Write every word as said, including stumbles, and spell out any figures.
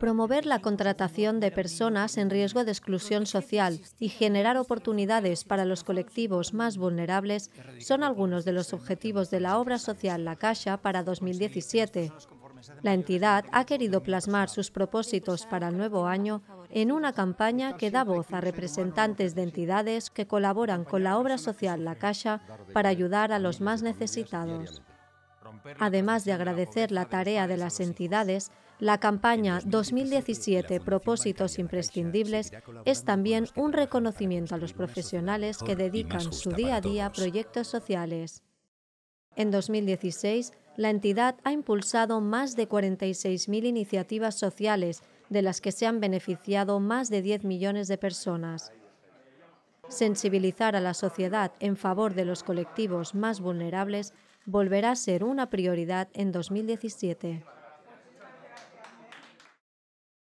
promover la contratación de personas en riesgo de exclusión social y generar oportunidades para los colectivos más vulnerables son algunos de los objetivos de la Obra Social La Caixa para dos mil diecisiete. La entidad ha querido plasmar sus propósitos para el nuevo año en una campaña que da voz a representantes de entidades que colaboran con la Obra Social La Caixa para ayudar a los más necesitados. Además de agradecer la tarea de las entidades, la campaña dos mil diecisiete Propósitos Imprescindibles es también un reconocimiento a los profesionales que dedican su día a día a proyectos sociales. En dos mil dieciséis, la entidad ha impulsado más de cuarenta y seis mil iniciativas sociales, de las que se han beneficiado más de diez millones de personas. Sensibilizar a la sociedad en favor de los colectivos más vulnerables volverá a ser una prioridad en dos mil diecisiete.